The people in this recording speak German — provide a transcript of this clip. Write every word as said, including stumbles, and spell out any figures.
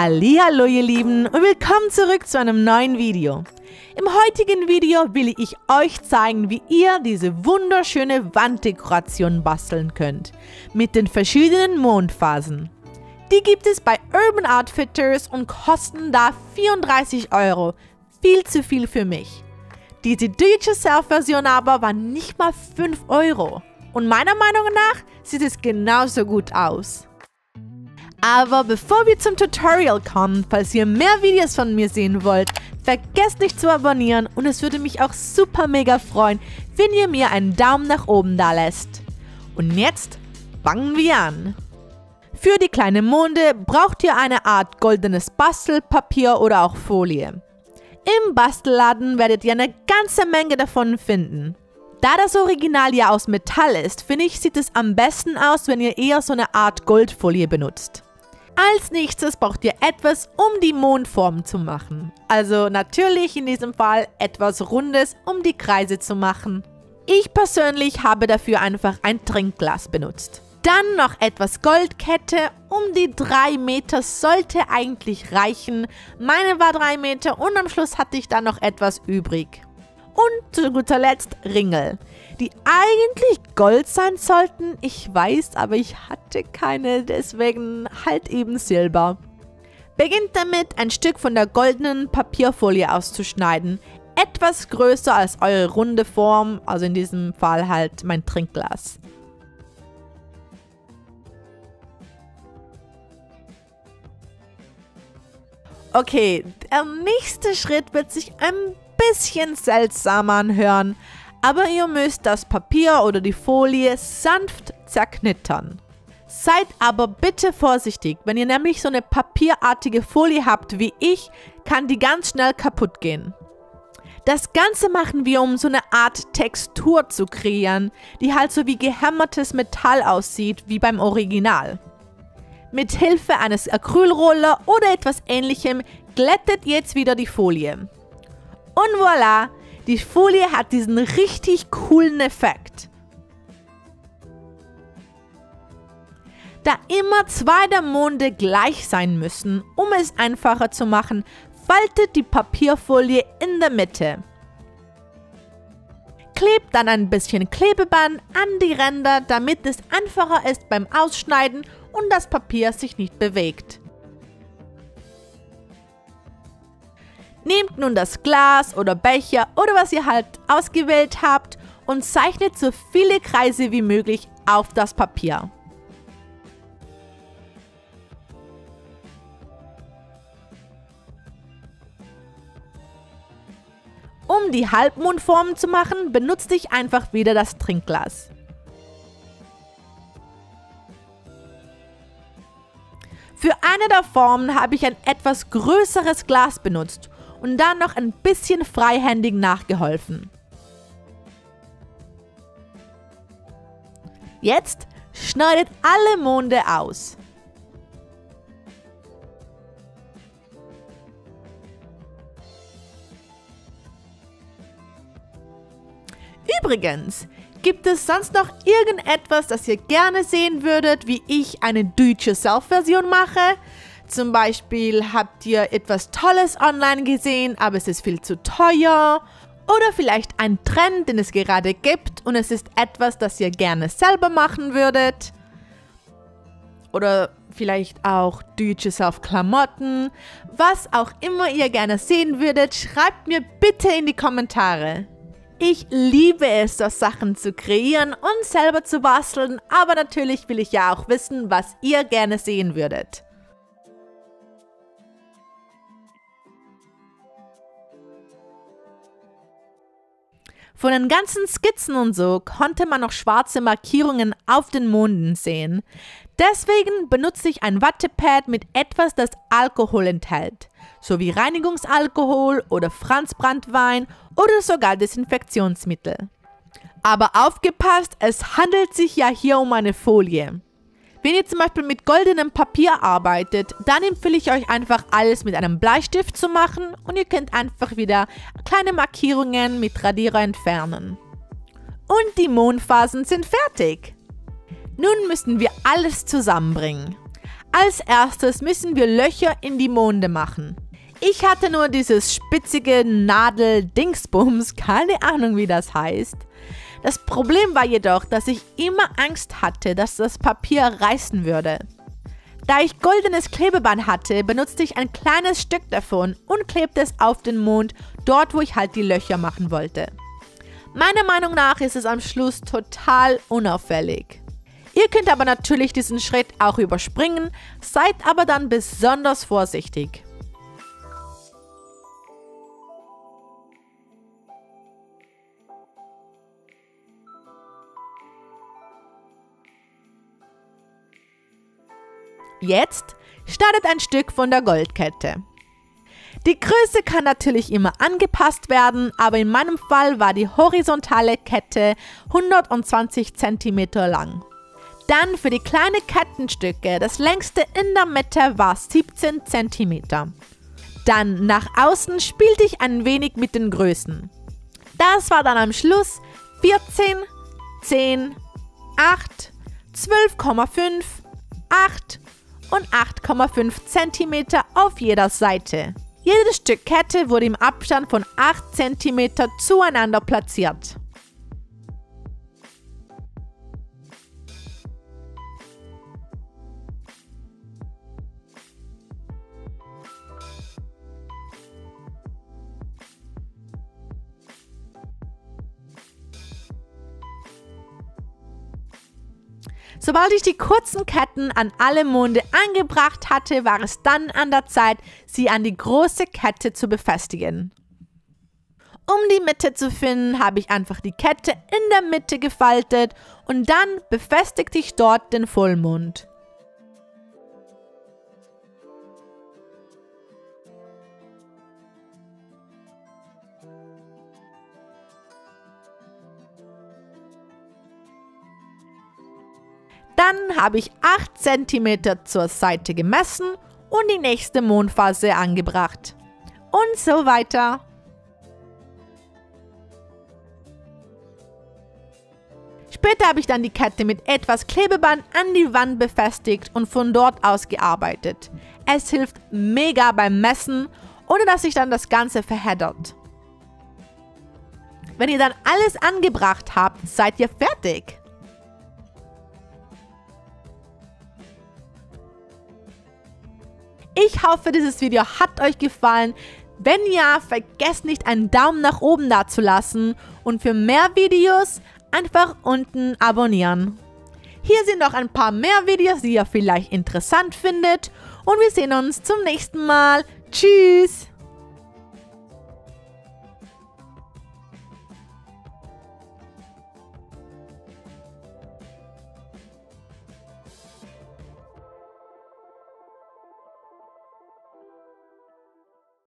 Hallihallo ihr Lieben und willkommen zurück zu einem neuen Video. Im heutigen Video will ich euch zeigen, wie ihr diese wunderschöne Wanddekoration basteln könnt. Mit den verschiedenen Mondphasen. Die gibt es bei Urban Outfitters und kosten da vierunddreißig Euro. Viel zu viel für mich. Diese Do-it-yourself-Version aber war nicht mal fünf Euro. Und meiner Meinung nach sieht es genauso gut aus. Aber bevor wir zum Tutorial kommen, falls ihr mehr Videos von mir sehen wollt, vergesst nicht zu abonnieren und es würde mich auch super mega freuen, wenn ihr mir einen Daumen nach oben da lässt. Und jetzt fangen wir an. Für die kleinen Monde braucht ihr eine Art goldenes Bastelpapier oder auch Folie. Im Bastelladen werdet ihr eine ganze Menge davon finden. Da das Original ja aus Metall ist, finde ich, sieht es am besten aus, wenn ihr eher so eine Art Goldfolie benutzt. Als nächstes braucht ihr etwas, um die Mondform zu machen. Also natürlich in diesem Fall etwas Rundes, um die Kreise zu machen. Ich persönlich habe dafür einfach ein Trinkglas benutzt. Dann noch etwas Goldkette, um die drei Meter sollte eigentlich reichen. Meine war drei Meter und am Schluss hatte ich dann noch etwas übrig. Und zu guter Letzt Ringel, die eigentlich Gold sein sollten, ich weiß, aber ich hatte keine, deswegen halt eben Silber. Beginnt damit, ein Stück von der goldenen Papierfolie auszuschneiden, etwas größer als eure runde Form, also in diesem Fall halt mein Trinkglas. Okay, der nächste Schritt wird sich ein bisschen seltsam anhören, aber ihr müsst das Papier oder die Folie sanft zerknittern. Seid aber bitte vorsichtig, wenn ihr nämlich so eine papierartige Folie habt wie ich, kann die ganz schnell kaputt gehen. Das Ganze machen wir, um so eine Art Textur zu kreieren, die halt so wie gehämmertes Metall aussieht, wie beim Original. Mit Hilfe eines Acrylroller oder etwas ähnlichem glättet jetzt wieder die Folie. Und voilà, die Folie hat diesen richtig coolen Effekt. Da immer zwei der Monde gleich sein müssen, um es einfacher zu machen, faltet die Papierfolie in der Mitte. Klebt dann ein bisschen Klebeband an die Ränder, damit es einfacher ist beim Ausschneiden und das Papier sich nicht bewegt. Nehmt nun das Glas oder Becher oder was ihr halt ausgewählt habt und zeichnet so viele Kreise wie möglich auf das Papier. Um die Halbmondformen zu machen, benutze ich einfach wieder das Trinkglas. Für eine der Formen habe ich ein etwas größeres Glas benutzt und dann noch ein bisschen freihändig nachgeholfen. Jetzt schneidet alle Monde aus. Übrigens, gibt es sonst noch irgendetwas, das ihr gerne sehen würdet, wie ich eine Do-it-yourself-Version mache? Zum Beispiel habt ihr etwas Tolles online gesehen, aber es ist viel zu teuer. Oder vielleicht ein Trend, den es gerade gibt und es ist etwas, das ihr gerne selber machen würdet. Oder vielleicht auch Do-it-yourself-Klamotten. Was auch immer ihr gerne sehen würdet, schreibt mir bitte in die Kommentare. Ich liebe es, so Sachen zu kreieren und selber zu basteln, aber natürlich will ich ja auch wissen, was ihr gerne sehen würdet. Von den ganzen Skizzen und so konnte man noch schwarze Markierungen auf den Monden sehen. Deswegen benutze ich ein Wattepad mit etwas, das Alkohol enthält, sowie Reinigungsalkohol oder Franzbranntwein oder sogar Desinfektionsmittel. Aber aufgepasst, es handelt sich ja hier um eine Folie. Wenn ihr zum Beispiel mit goldenem Papier arbeitet, dann empfehle ich euch einfach alles mit einem Bleistift zu machen und ihr könnt einfach wieder kleine Markierungen mit Radierer entfernen. Und die Mondphasen sind fertig. Nun müssen wir alles zusammenbringen. Als erstes müssen wir Löcher in die Monde machen. Ich hatte nur dieses spitzige Nadel-Dingsbums, keine Ahnung wie das heißt. Das Problem war jedoch, dass ich immer Angst hatte, dass das Papier reißen würde. Da ich goldenes Klebeband hatte, benutzte ich ein kleines Stück davon und klebte es auf den Mond, dort wo ich halt die Löcher machen wollte. Meiner Meinung nach ist es am Schluss total unauffällig. Ihr könnt aber natürlich diesen Schritt auch überspringen, seid aber dann besonders vorsichtig. Jetzt startet ein Stück von der Goldkette. Die Größe kann natürlich immer angepasst werden, aber in meinem Fall war die horizontale Kette hundertzwanzig Zentimeter lang. Dann für die kleinen Kettenstücke, das längste in der Mitte war siebzehn Zentimeter. Dann nach außen spielte ich ein wenig mit den Größen. Das war dann am Schluss vierzehn, zehn, acht, zwölf Komma fünf, acht und acht Komma fünf Zentimeter auf jeder Seite. Jedes Stück Kette wurde im Abstand von acht Zentimeter zueinander platziert. Sobald ich die kurzen Ketten an alle Monde angebracht hatte, war es dann an der Zeit, sie an die große Kette zu befestigen. Um die Mitte zu finden, habe ich einfach die Kette in der Mitte gefaltet und dann befestigte ich dort den Vollmond. Dann habe ich acht Zentimeter zur Seite gemessen und die nächste Mondphase angebracht. Und so weiter. Später habe ich dann die Kette mit etwas Klebeband an die Wand befestigt und von dort aus gearbeitet. Es hilft mega beim Messen, ohne dass sich dann das Ganze verheddert. Wenn ihr dann alles angebracht habt, seid ihr fertig. Ich hoffe, dieses Video hat euch gefallen. Wenn ja, vergesst nicht, einen Daumen nach oben da zu lassen. Und für mehr Videos einfach unten abonnieren. Hier sind noch ein paar mehr Videos, die ihr vielleicht interessant findet. Und wir sehen uns zum nächsten Mal. Tschüss!